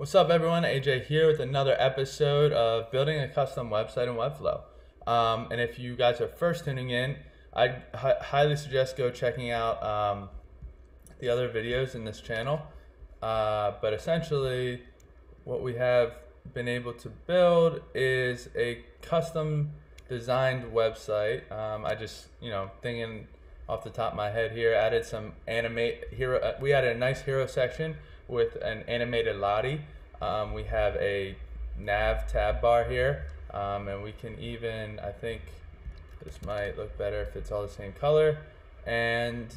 What's up everyone, AJ here with another episode of Building a Custom Website in Webflow. And if you guys are first tuning in, I highly suggest go checking out the other videos in this channel. But essentially, what we have been able to build is a custom designed website. I just, thinking off the top of my head here, added some we added a nice hero section with an animated Lottie. We have a nav tab bar here, and we can even, I think this might look better if it's all the same color. And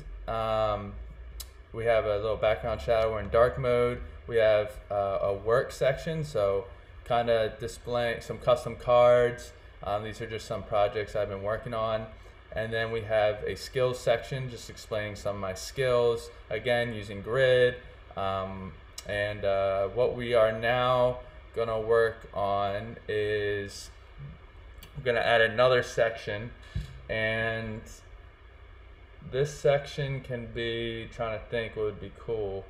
we have a little background shadow. We're in dark mode. We have a work section, so kind of displaying some custom cards. These are just some projects I've been working on. And then we have a skills section, just explaining some of my skills, again, using grid. What we are now gonna work on is I'm gonna add another section, and this section can be, trying to think what would be cool.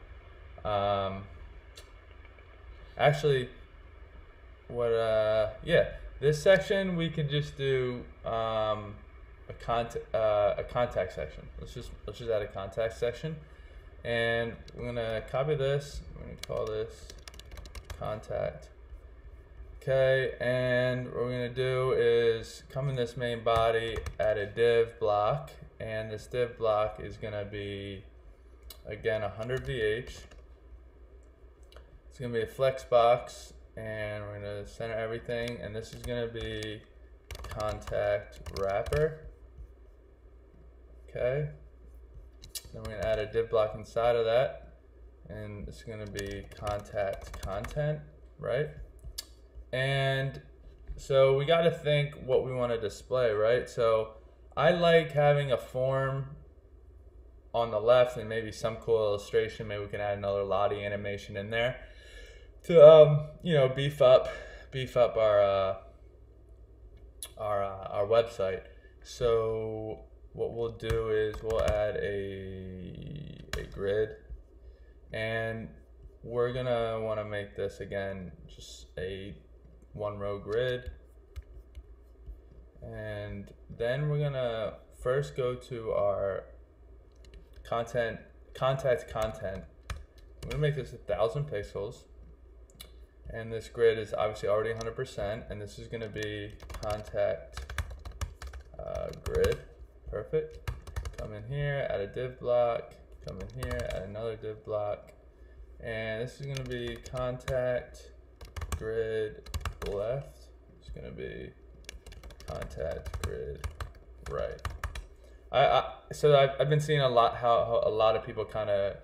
This section we could just do a contact section. Let's just add a contact section. And we're gonna copy this, we're gonna call this contact. Okay, and what we're gonna do is come in this main body, add a div block, and this div block is gonna be, again, 100 VH. It's gonna be a flex box, and we're gonna center everything, and this is gonna be contact wrapper. Okay. Then we're gonna add a div block inside of that, and it's gonna be contact content, right? And so we gotta think what we wanna display, right? So I like having a form on the left and maybe some cool illustration. Maybe we can add another Lottie animation in there to beef up our website. So what we'll do is we'll add a grid, and we're gonna want to make this, again, just a one row grid. And then we're gonna first go to our contact content. I'm gonna make this 1,000 pixels, and this grid is obviously already 100%, and this is gonna be contact grid. Perfect. Come in here, add a div block. Come in here, add another div block. And this is going to be contact grid left. It's going to be contact grid right. I've been seeing a lot how a lot of people kind of,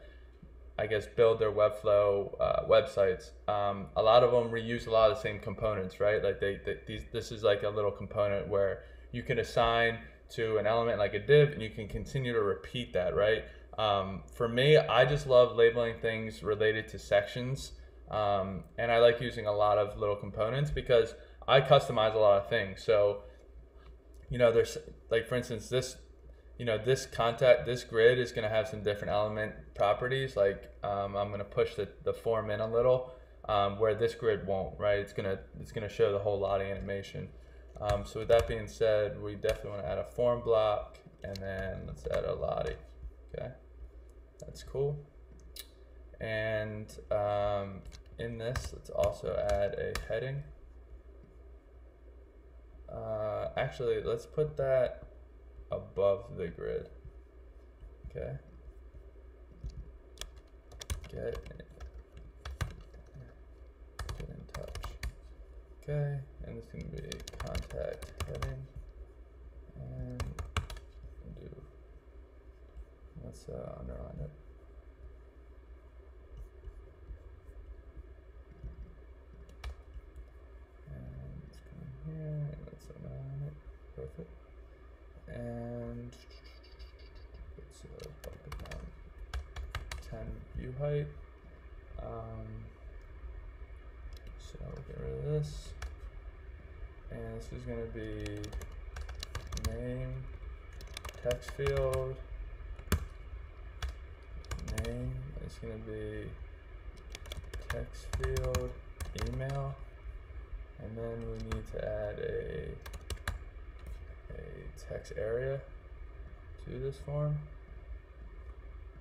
I guess, build their Webflow websites. A lot of them reuse a lot of the same components, right? Like this is like a little component where you can assign to an element like a div, and you can continue to repeat that, right? For me, I just love labeling things related to sections, and I like using a lot of little components because I customize a lot of things. So, there's, like, for instance, this, this grid is gonna have some different element properties. Like, I'm gonna push the form in a little, where this grid won't, right? It's gonna show the whole Lottie animation. So with that being said, we definitely want to add a form block, and then let's add a Lottie. Okay, that's cool. And in this, let's also add a heading. Actually, let's put that above the grid. Okay. Get in touch. Okay. And it's going to be contact heading, and let's underline it. And let's come here, and let's underline it. Perfect. And let's bump it down 10 view height. So we'll get rid of this. And this is going to be name, text field, name. It's going to be text field, email, and then we need to add a text area to this form,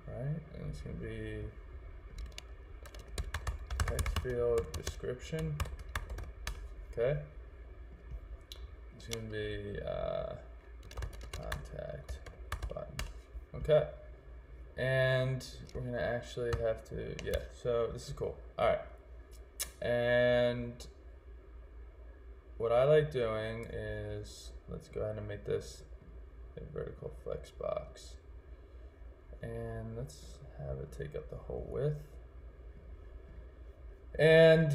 right? And it's going to be text field description. Okay. It's going to be contact button. Okay. And we're going to actually have to, yeah, so this is cool. All right. And what I like doing is, let's go ahead and make this a vertical flex box. And let's have it take up the whole width. And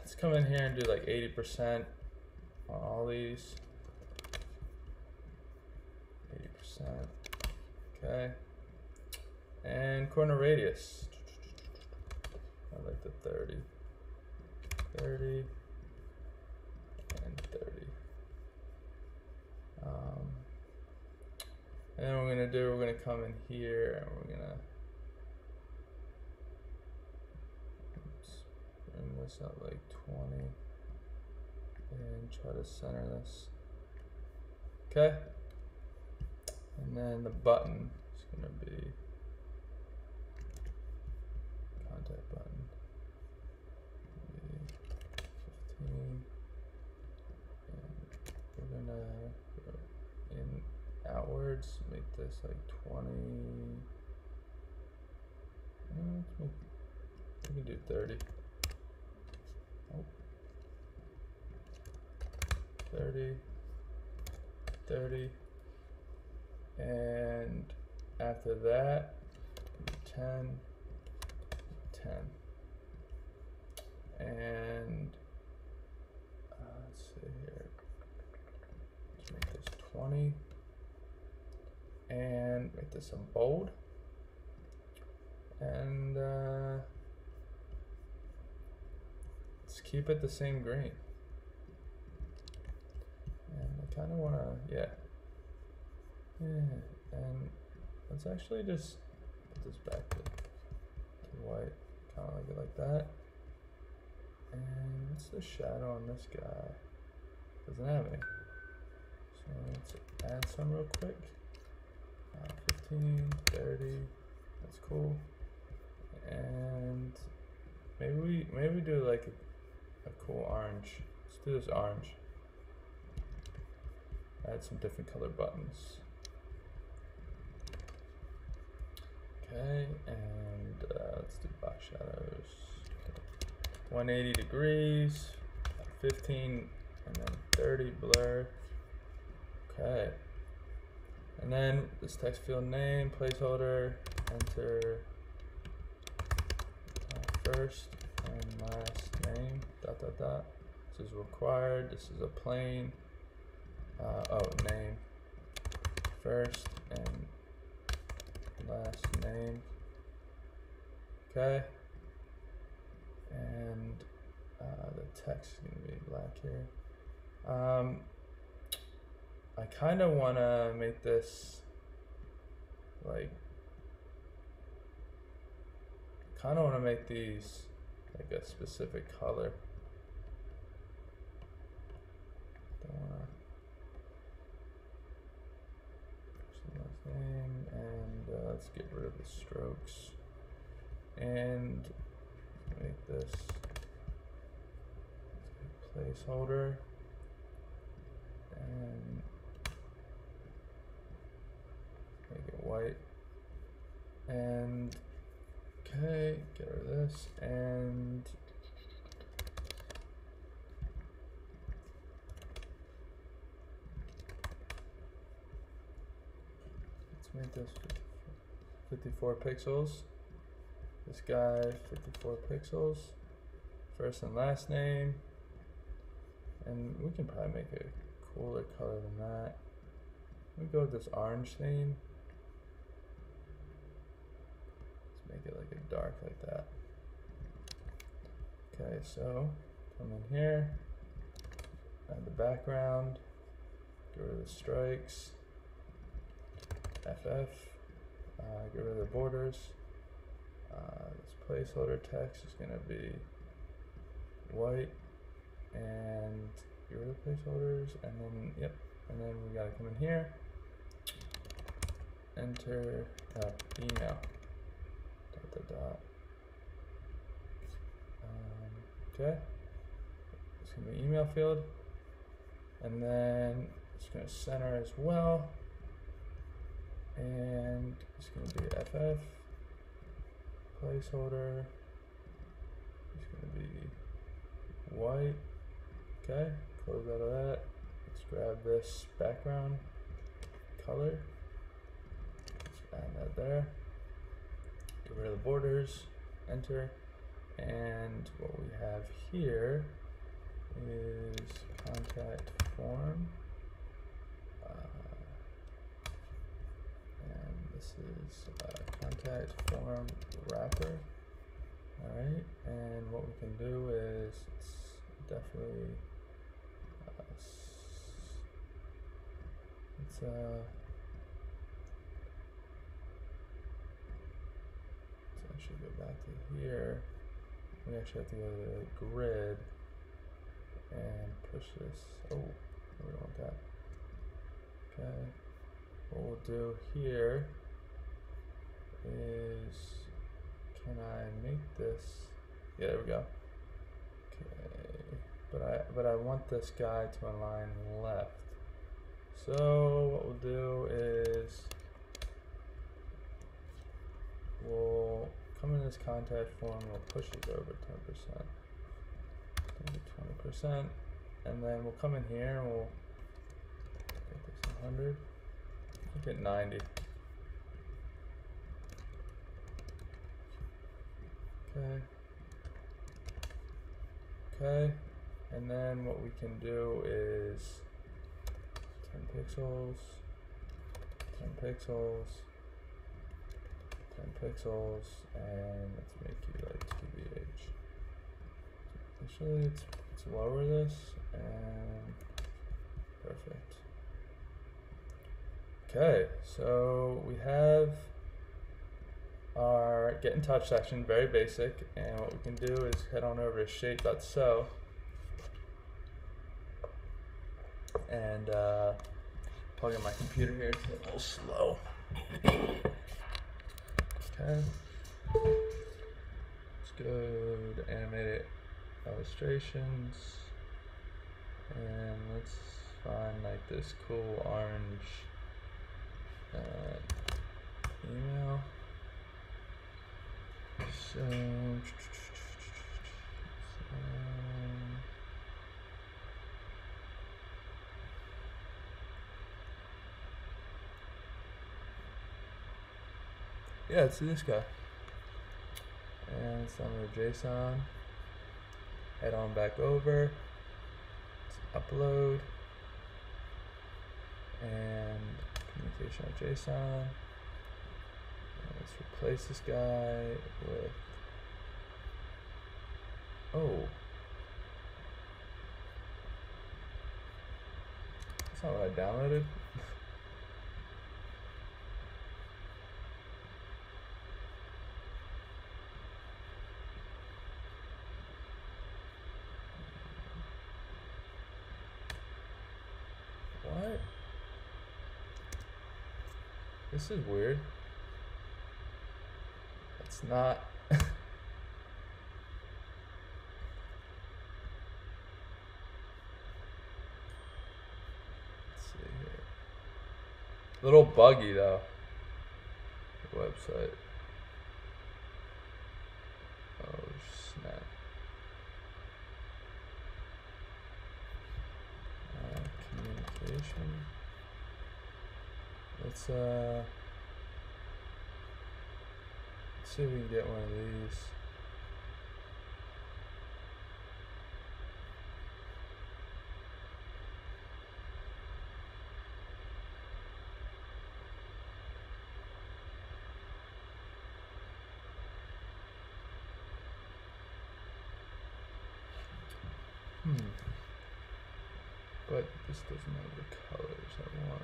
let's come in here and do like 80% on all these. 80%. Okay. And corner radius. I like the 30. 30. And 30. And then we're gonna come in here and we're gonna bring this up like 20 and try to center this. Okay. And then the button is gonna be contact button. 15. And we're gonna go in outwards, make this like 20. We can do 30. 30, 30, and after that, 10, 10, and let's see here, let's make this 20, and make this in bold, and let's keep it the same green. Kind of want to, yeah, and let's actually just put this back to white, kind of like it like that. And what's the shadow on this guy? Doesn't have any. So let's add some real quick. 15, 30, that's cool. And maybe we do like a cool orange. Let's do this orange. Add some different color buttons. Okay, and let's do box shadows. 180 degrees, 15, and then 30 blur. Okay, and then this text field name, placeholder, enter first and last name, dot, dot, dot. This is required, this is a plain. Name, first and last name. Okay, and the text is gonna be black here. I kind of wanna make this like, kind of wanna make these like a specific color. Let's get rid of the strokes and make this placeholder and make it white. And okay, get rid of this and let's make this 54 pixels, this guy 54 pixels, first and last name, and we can probably make a cooler color than that. We go with this orange theme. Let's make it like a dark like that. Okay, so come in here, add the background, get rid of the strikes, FF. Get rid of the borders, This placeholder text is going to be white, and get rid of placeholders, and then yep, and then we gotta come in here, enter email dot dot dot. Okay, it's gonna be email field, and then it's gonna center as well, and it's gonna be FF placeholder. It's gonna be white. Okay, close out of that. Let's grab this background color. Let's add that there. Get rid of the borders. Enter. And what we have here is contact form. And this is contact form wrapper. All right. And what we can do is definitely. Let's actually go back to here. We actually have to go to the grid and push this. Oh, we don't want that. Okay. What we'll do here is, can I make this? Yeah, there we go. Okay. But I want this guy to align left. So what we'll do is we'll come in this contact form, we'll push it over 10%, 20%, and then we'll come in here and we'll get this 100, we'll get 90. Okay. Okay, and then what we can do is 10 pixels, 10 pixels, 10 pixels, and let's make you like TBH. Actually, let's lower this, and perfect. Okay, so we have our get in touch section, very basic, and what we can do is head on over to shape.so. And plug in my computer here, it's a little slow. Okay. Let's go to animated illustrations. And let's find like this cool orange email. So, yeah, it's this guy. And it's on the JSON. Head on back over. Let's upload. And communication.json. Let's replace this guy with. Oh. That's not what I downloaded. This is weird. It's not. Let's see here. A little buggy though. The website. Oh snap. Communication. Let's see if we can get one of these. But this doesn't have the colors I want.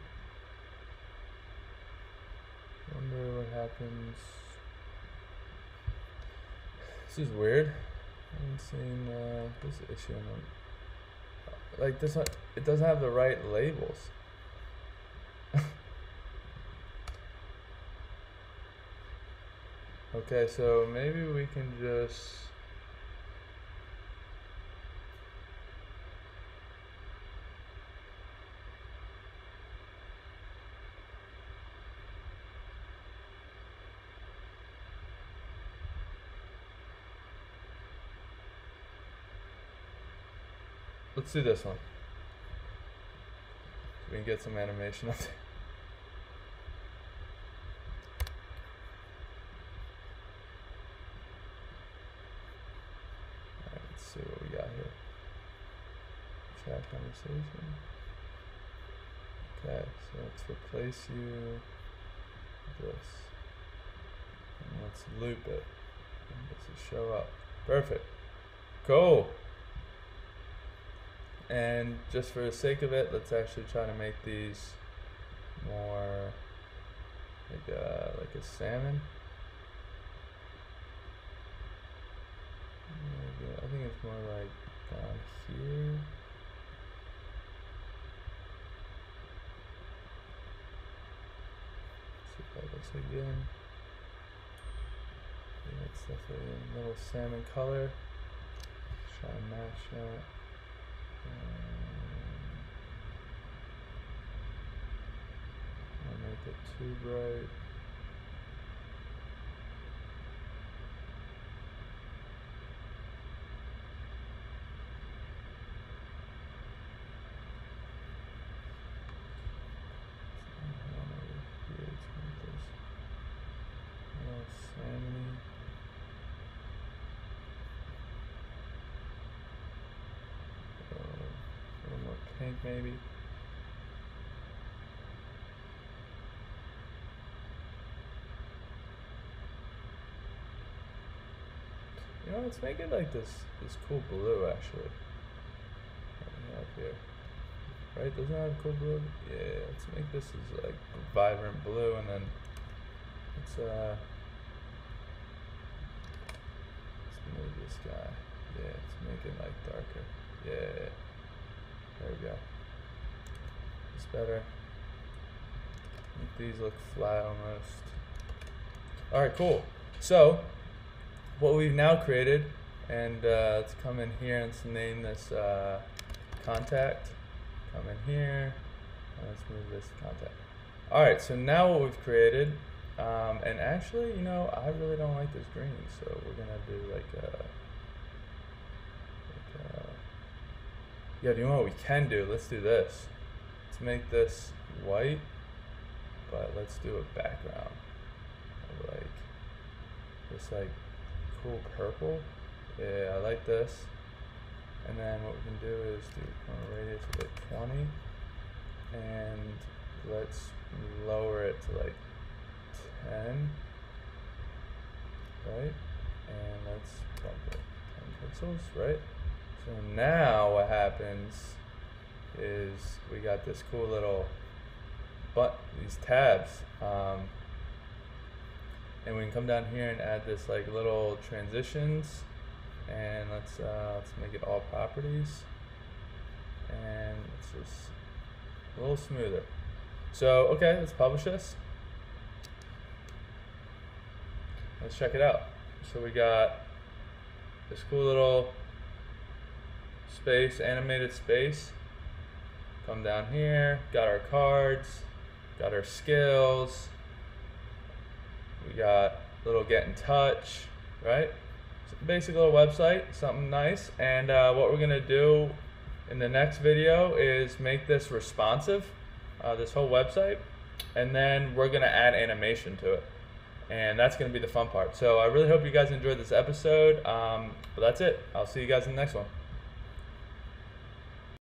Wonder what happens This is weird. I haven't seen this issue. Like this one, it doesn't have the right labels. Okay, so maybe we can just let's do this one. We can get some animation up there. Alright, let's see what we got here. Chat conversation. Okay, so let's replace you with this. And let's loop it. And this will show up. Perfect. Cool. And just for the sake of it, let's actually try to make these more like a salmon. I think it's more like down here. Let's see if that looks again. Yeah, it's definitely a little salmon color. Let's try to match that. I'll make it too bright. Maybe. You know, let's make it like this cool blue actually. Up here, right? Doesn't it have cool blue? Yeah. Let's make this as like vibrant blue, and then let's move this guy. Yeah. Let's make it like darker. Yeah. There we go. It's better. Make these look flat almost. All right, cool. So what we've now created, and let's come in here and let's name this contact. Come in here and let's move this contact. All right, so now what we've created, and actually, you know, I really don't like this green, so we're gonna do yeah, do you know what we can do? Let's do this. Let's make this white, but let's do a background of like this like cool purple. Yeah, I like this. And then what we can do is do corner radius of like 20, and let's lower it to like 10, right? And let's bump it 10 pixels, right? So now what happens is we got this cool little these tabs, and we can come down here and add this like little transitions, and let's make it all properties, and it's just a little smoother. So okay, let's publish this. Let's check it out. So we got this cool little space, animated space. Come down here, got our cards, got our skills, we got little get in touch, right? So basic little website, something nice. And what we're gonna do in the next video is make this responsive, this whole website, and then we're gonna add animation to it, and that's gonna be the fun part. So I really hope you guys enjoyed this episode. But that's it. I'll see you guys in the next one.